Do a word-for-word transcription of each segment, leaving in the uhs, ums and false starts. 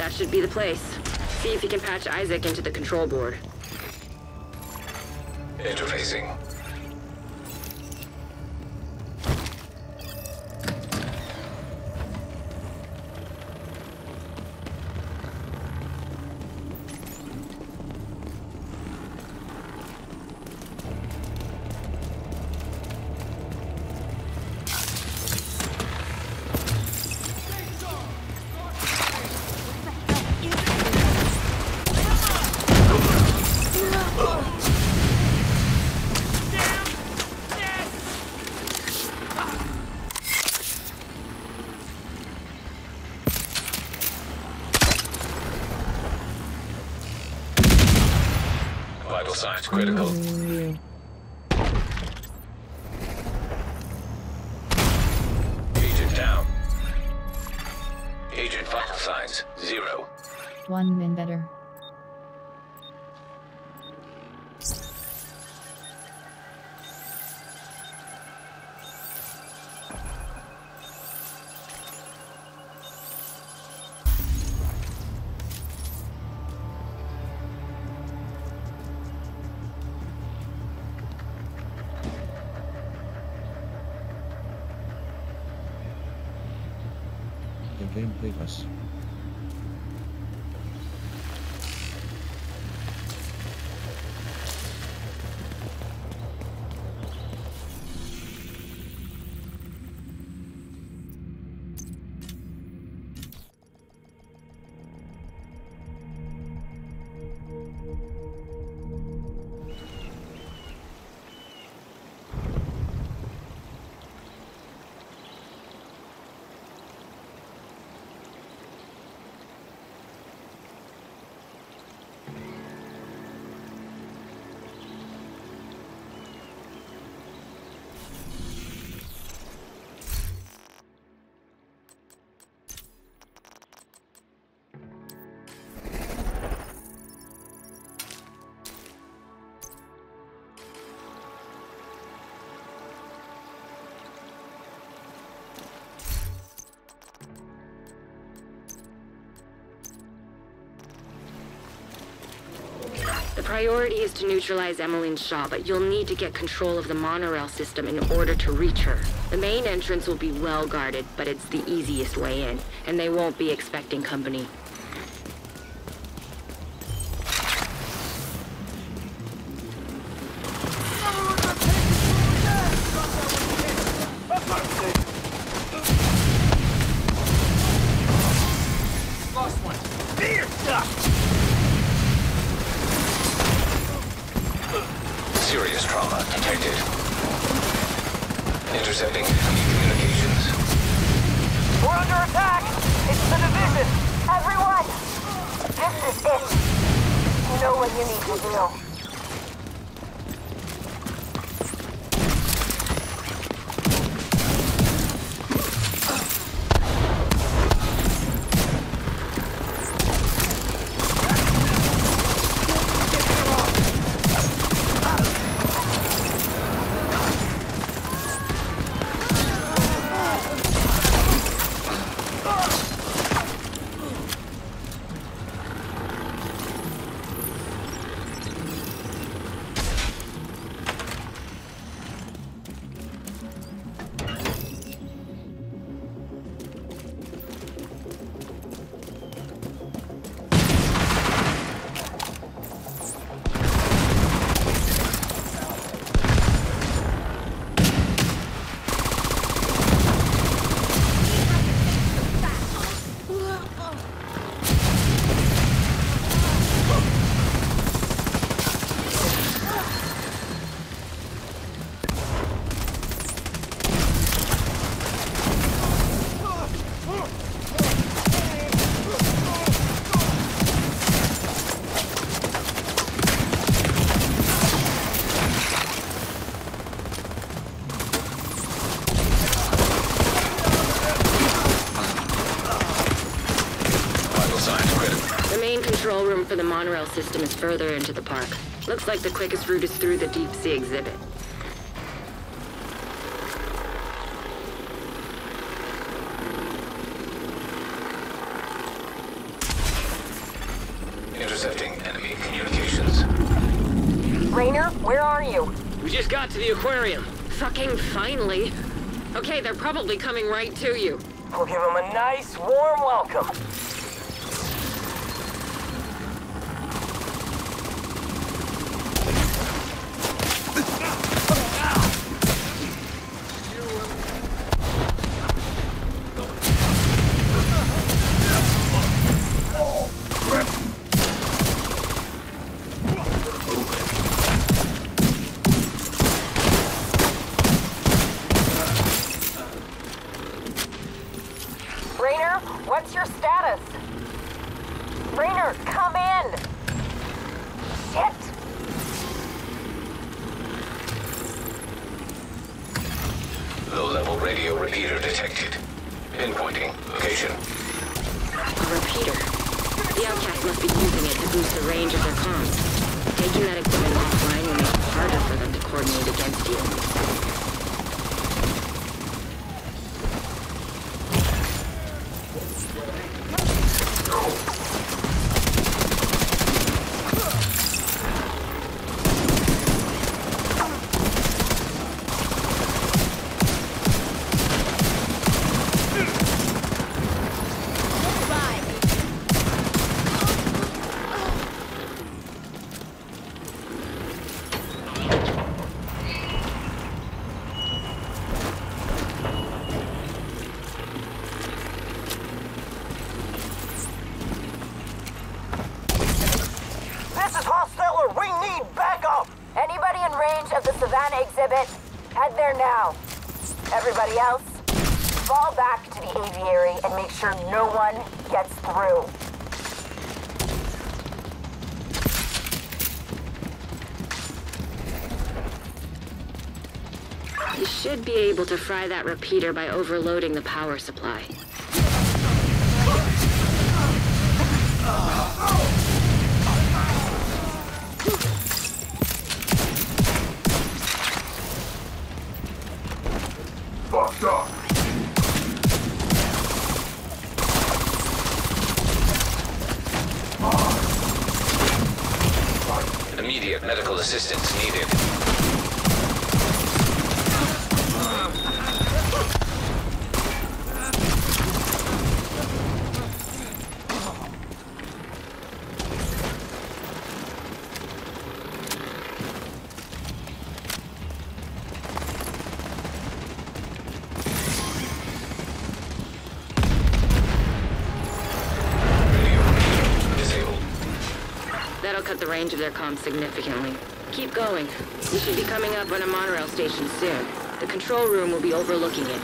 That should be the place. See if you can patch Isaac into the control board. Interfacing. Science critical. Mm-hmm. Agent down. Agent vital signs zero. One man better. Leave us. Priority is to neutralize Emmeline Shaw, but you'll need to get control of the monorail system in order to reach her. The main entrance will be well guarded, but it's the easiest way in, and they won't be expecting company. Serious trauma detected. Intercepting communications. We're under attack! It's the division! Everyone! This is it! You know what you need to know. For the monorail system is further into the park. Looks like the quickest route is through the deep sea exhibit. Intercepting enemy communications. Rainer, where are you? We just got to the aquarium. Fucking finally. Okay, they're probably coming right to you. We'll give them a nice, warm welcome. What's your status? Rainer, come in! Shit! Low-level radio repeater detected. Pinpointing location. A repeater. The outcasts must be using it to boost the range of their comms. Taking that equipment offline will make it harder for them to coordinate against you. Head there now. Everybody else, fall back to the aviary and make sure no one gets through. You should be able to fry that repeater by overloading the power supply. Fucked up. Immediate medical assistance needed. That'll cut the range of their comms significantly. Keep going. You should be coming up on a monorail station soon. The control room will be overlooking it.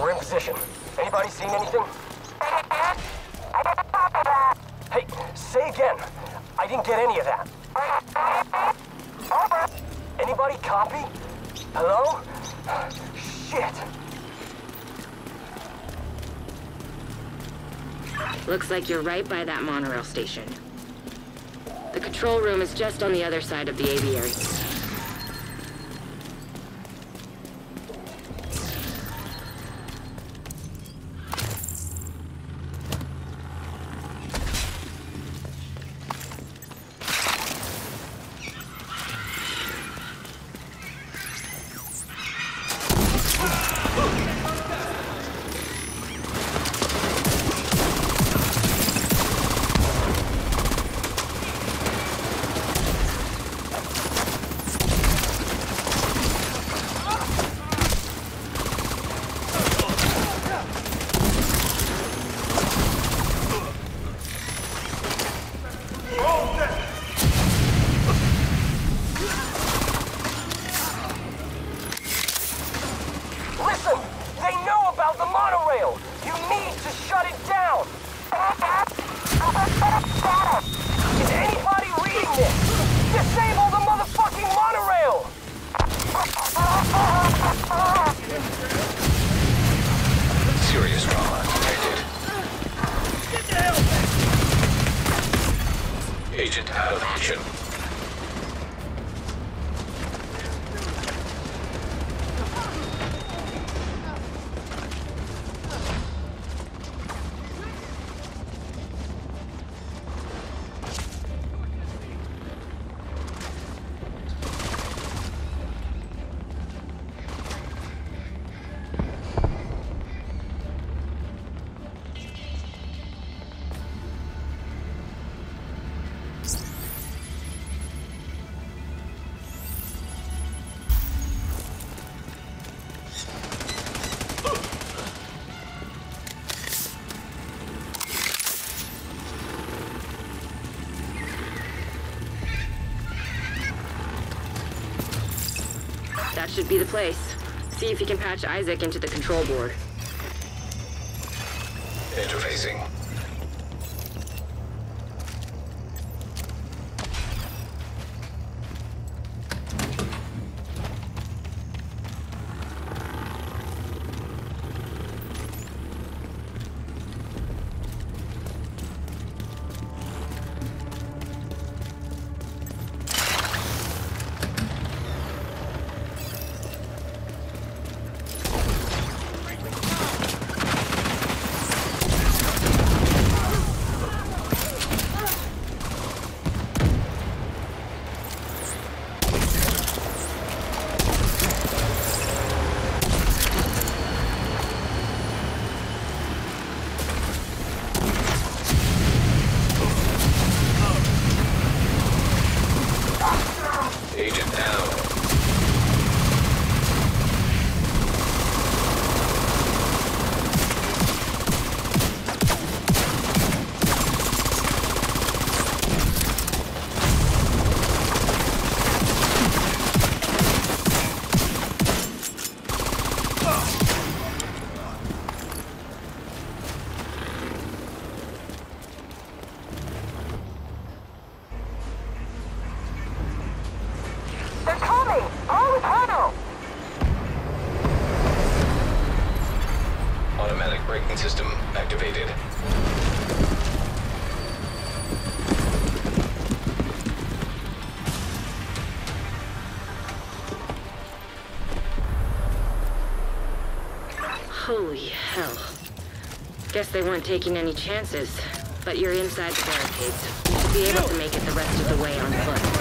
We're in position. Anybody seen anything? Hey, say again. I didn't get any of that. Anybody copy? Hello? Shit. Looks like you're right by that monorail station. The control room is just on the other side of the aviary. That should be the place. See if you can patch Isaac into the control board. Interfacing. Holy hell. Guess they weren't taking any chances, but you're inside the barricades. You should be able to make it the rest of the way on foot.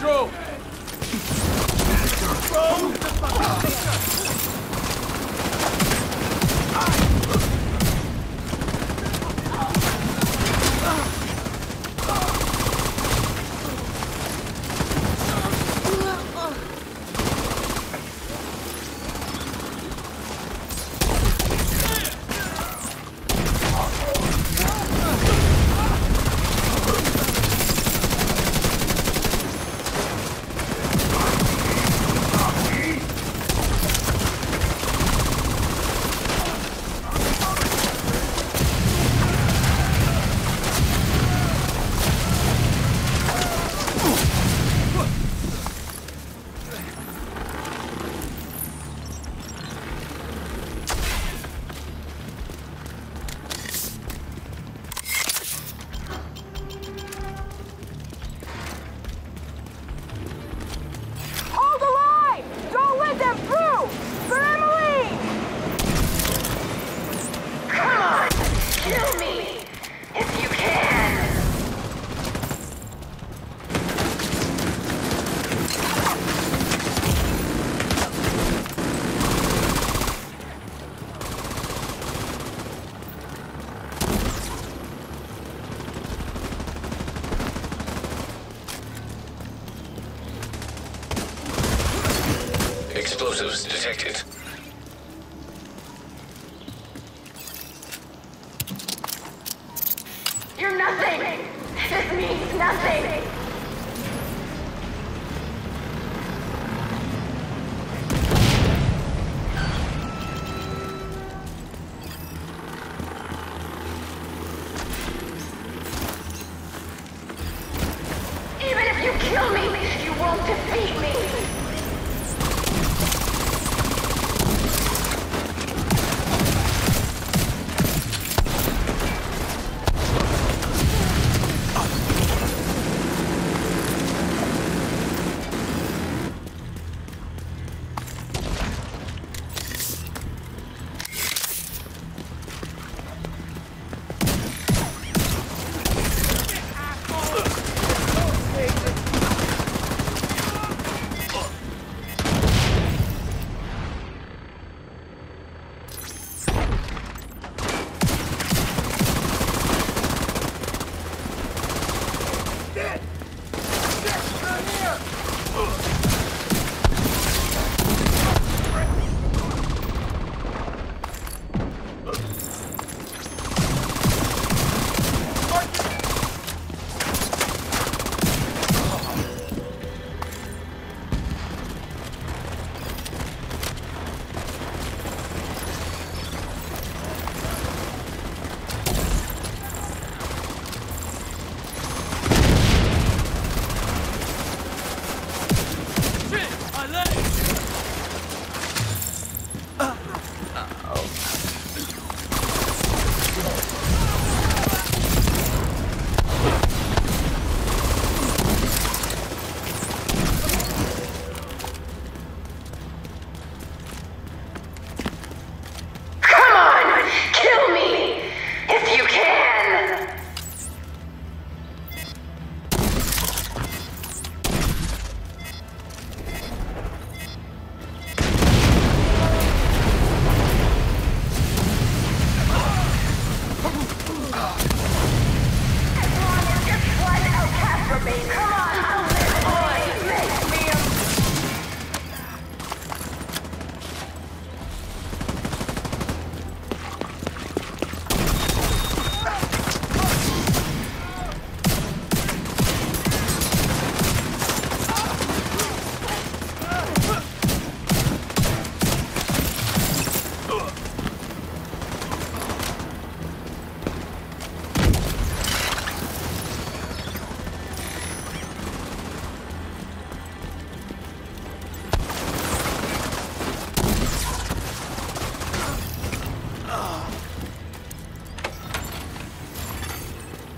Drove! Explosives detected. You're nothing! This means nothing!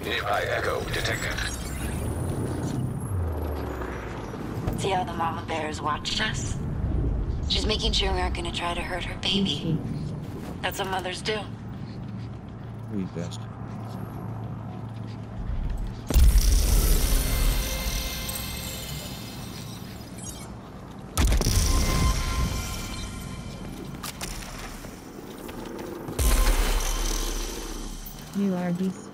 Nearby echo detected. See how the mama bear's watched us? She's making sure we aren't going to try to hurt her baby. That's what mothers do. We best. You are beast.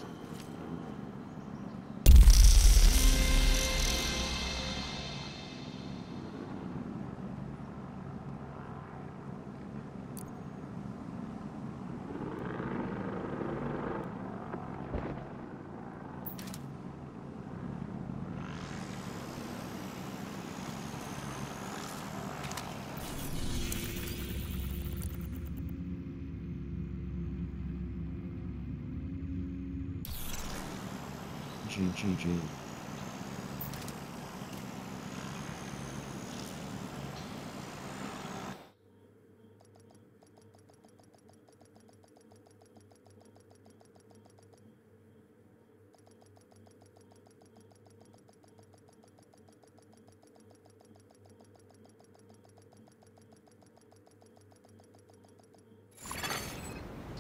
G G.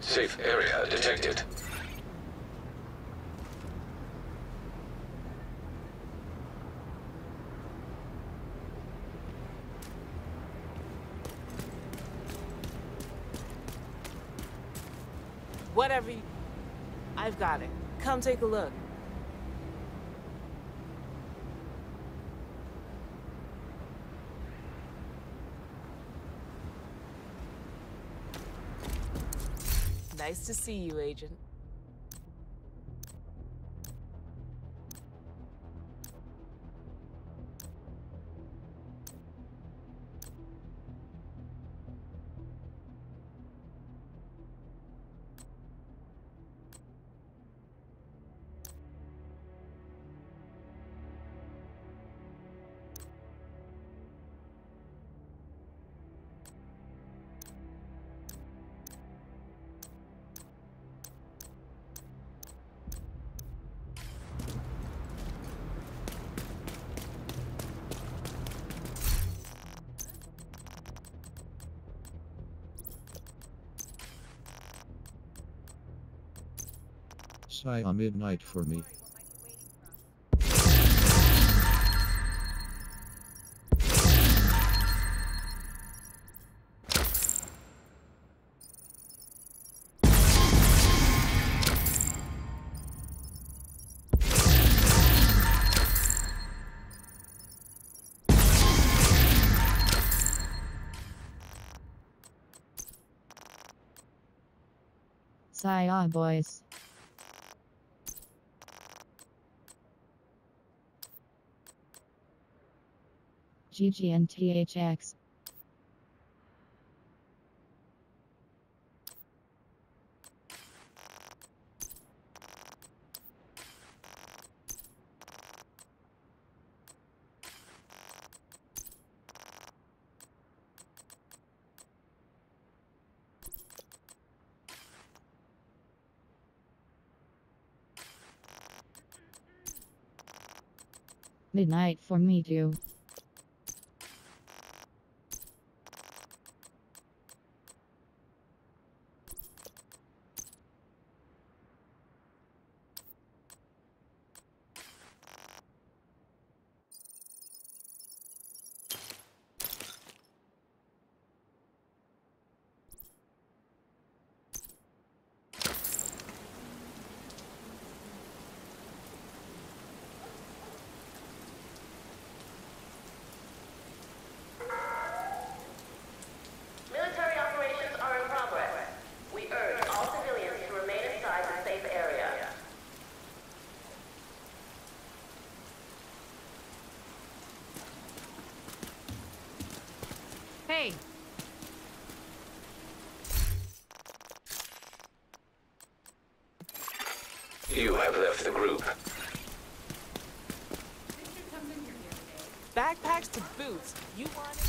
Safe area detected. Whatever you... I've got it. Come take a look. Nice to see you, Agent. Sigh a midnight for me. Sigh on, boys. G G N T H X. Midnight for me too. You have left the group. Backpacks to boots. You want it?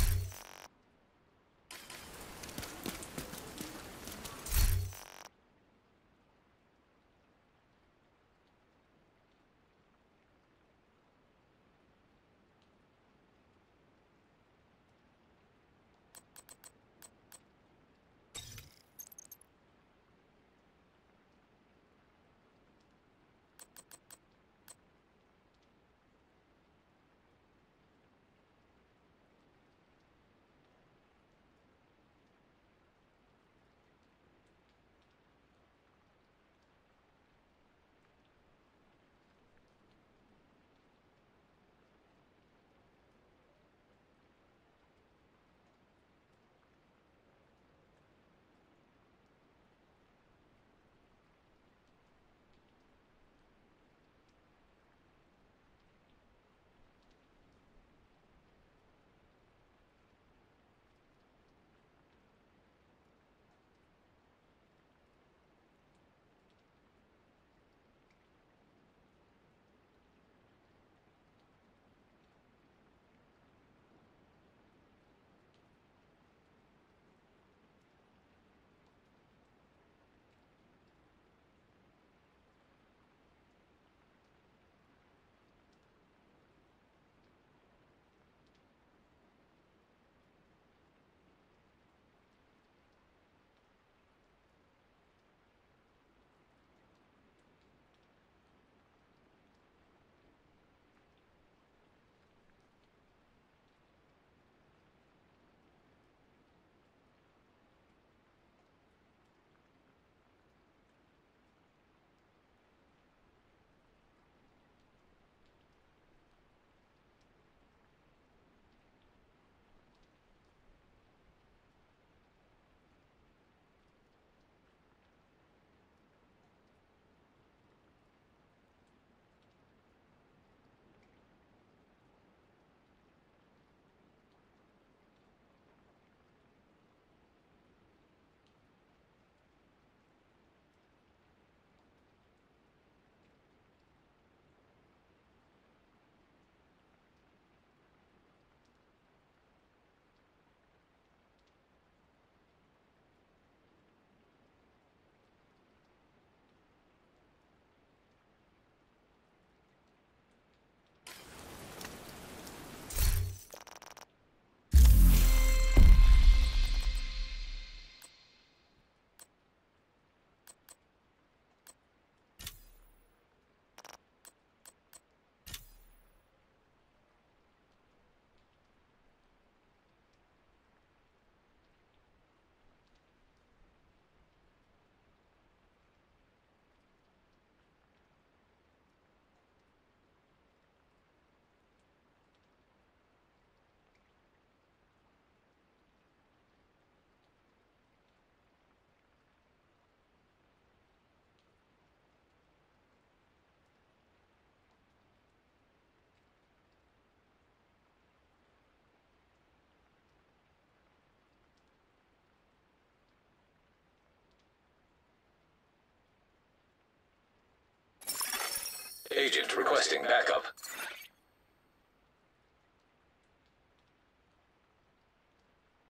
agent requesting backup.